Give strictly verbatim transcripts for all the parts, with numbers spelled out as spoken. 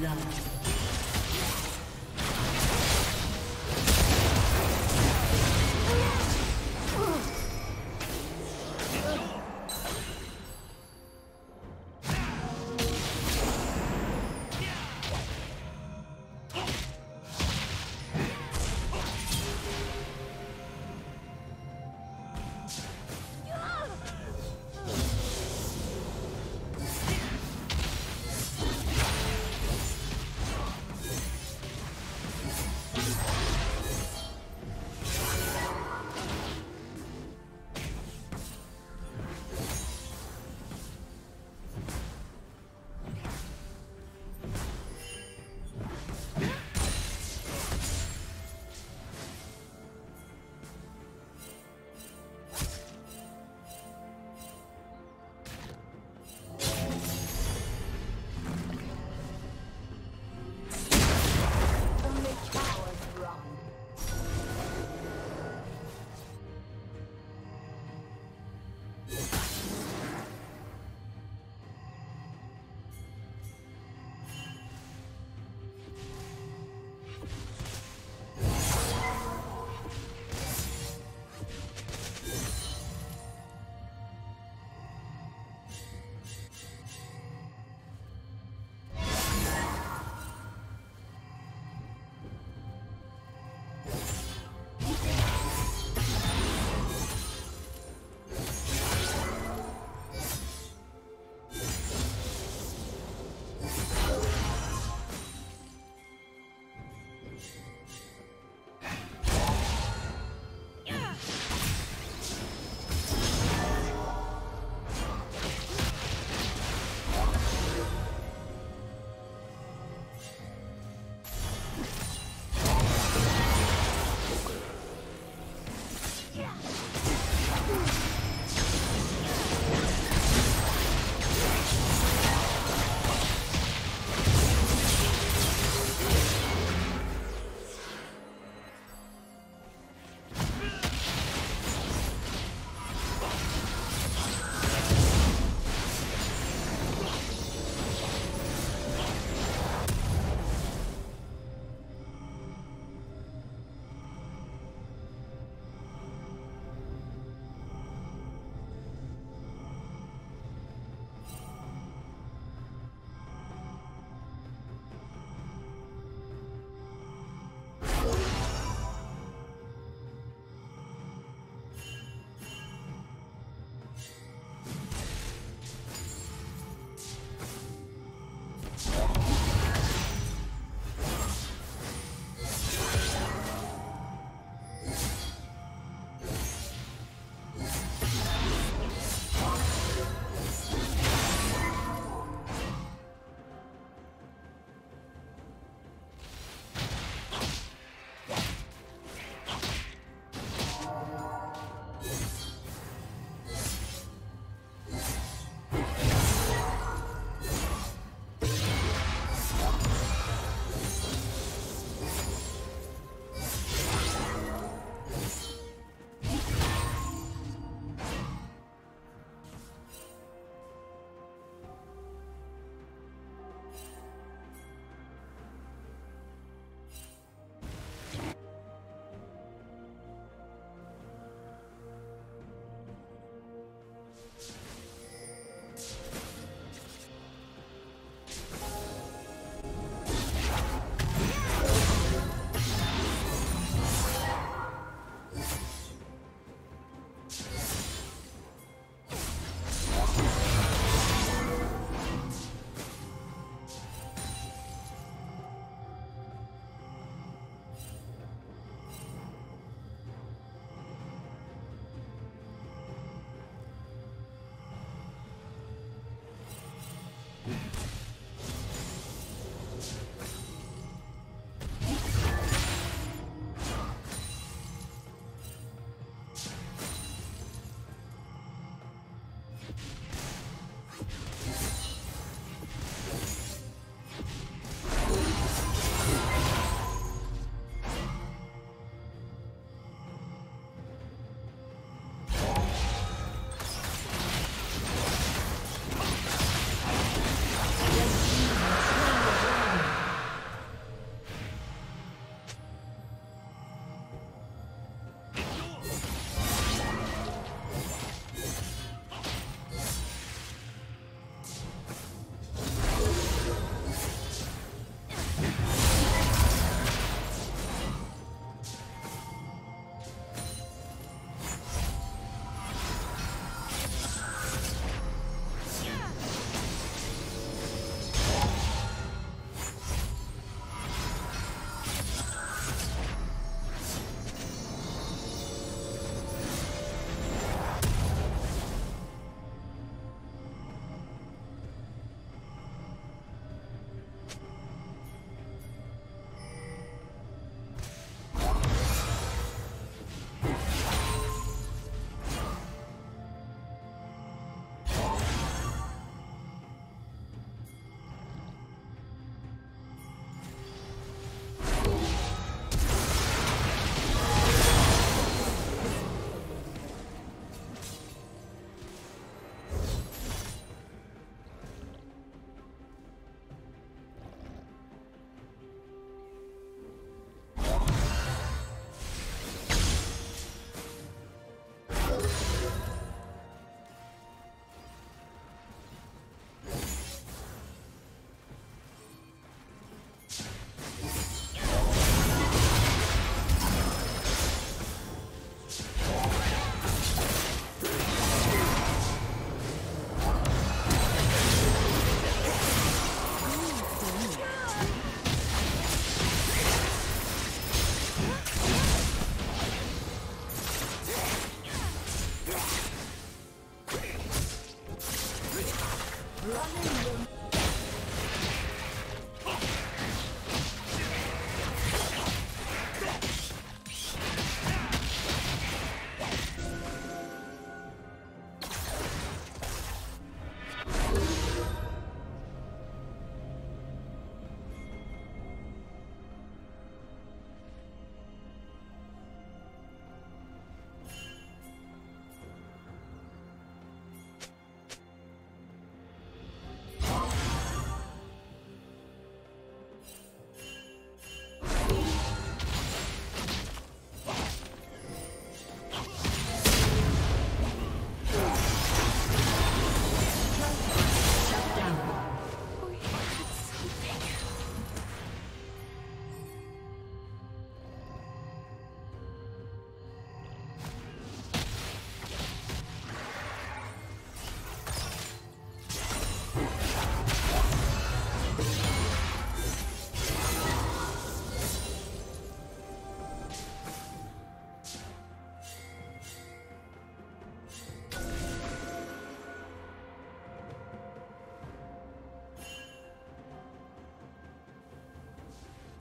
blood.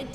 Red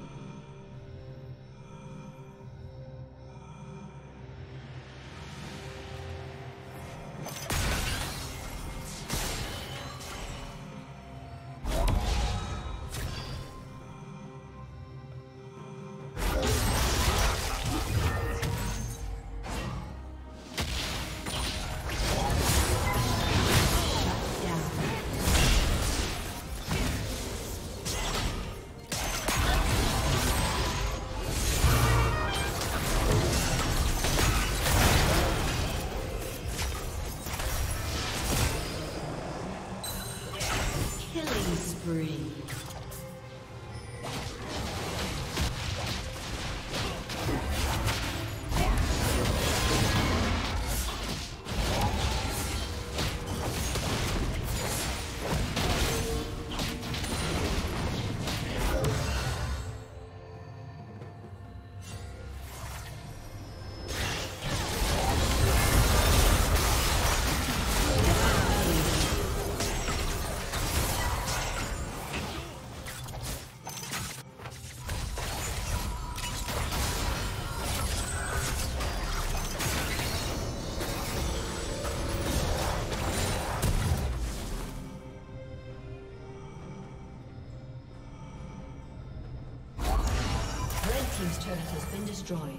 His turret has been destroyed.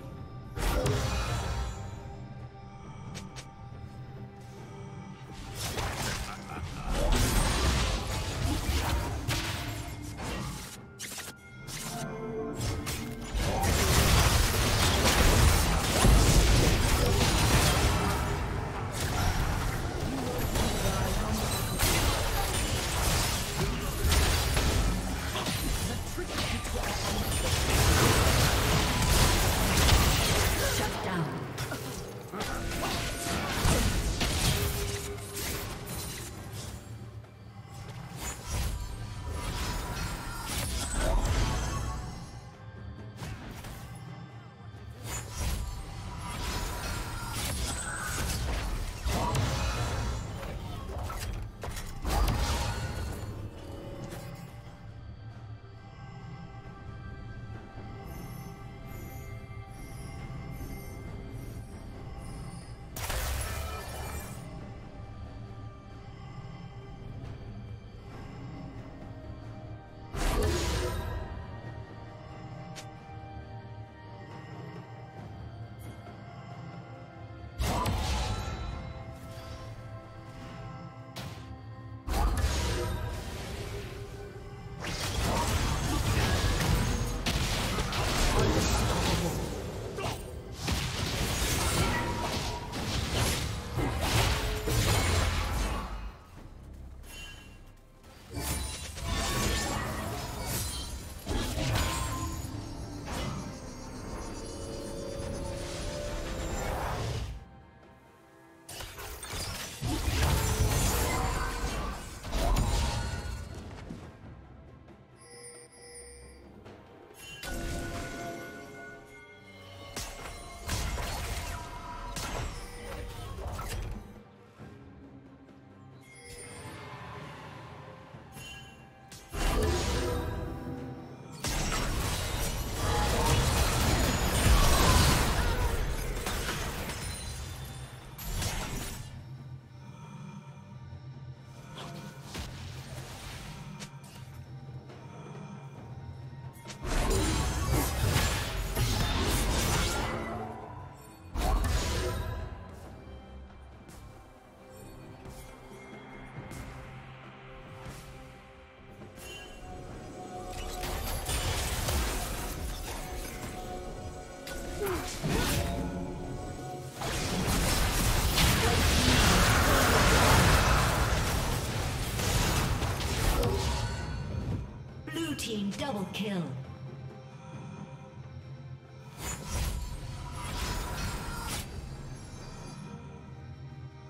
Double kill.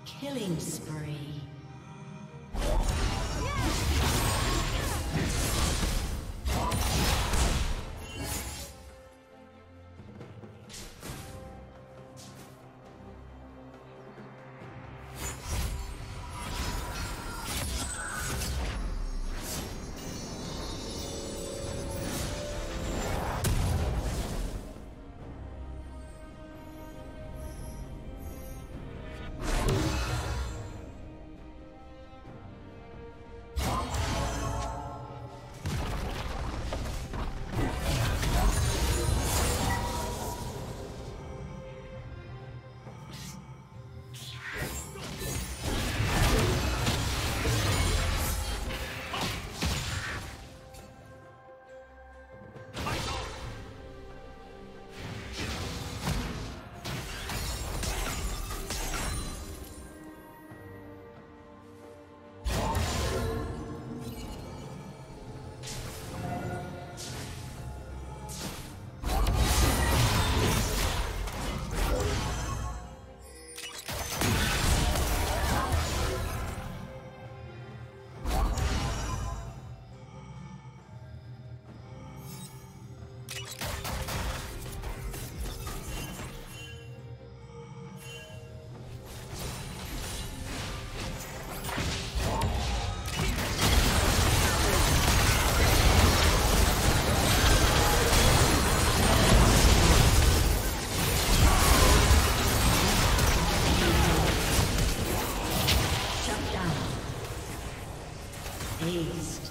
Killing spree. Aced.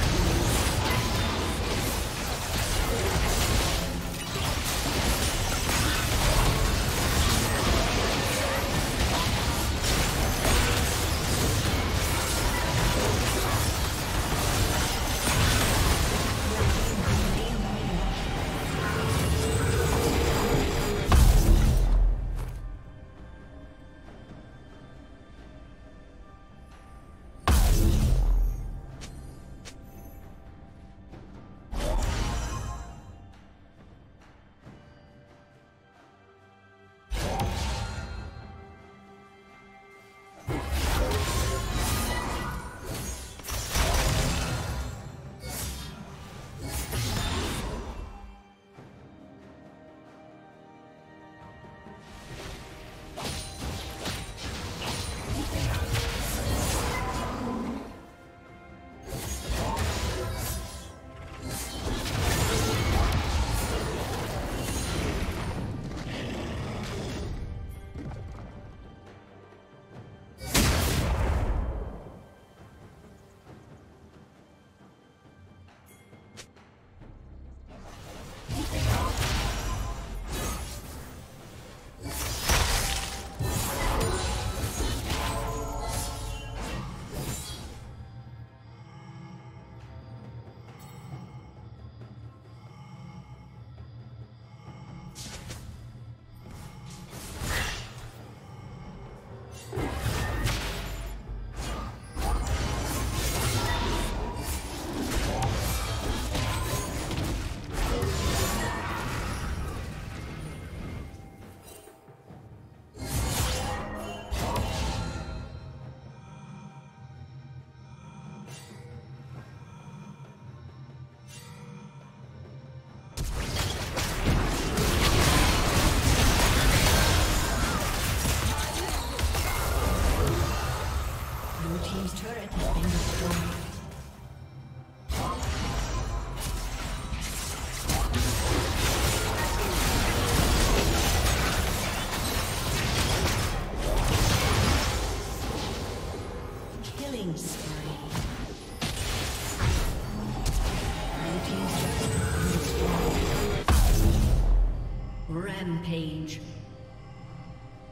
Rampage.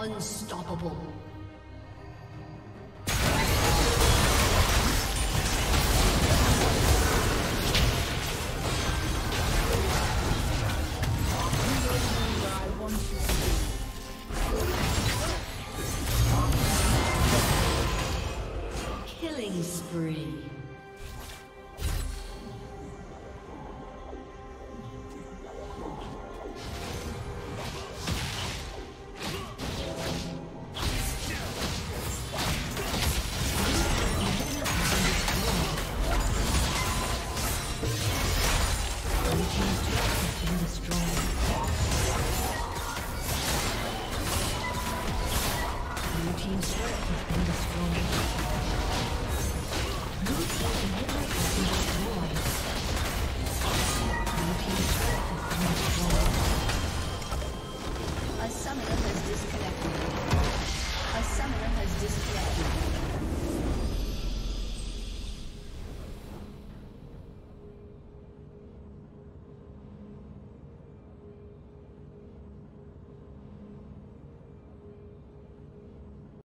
Unstoppable.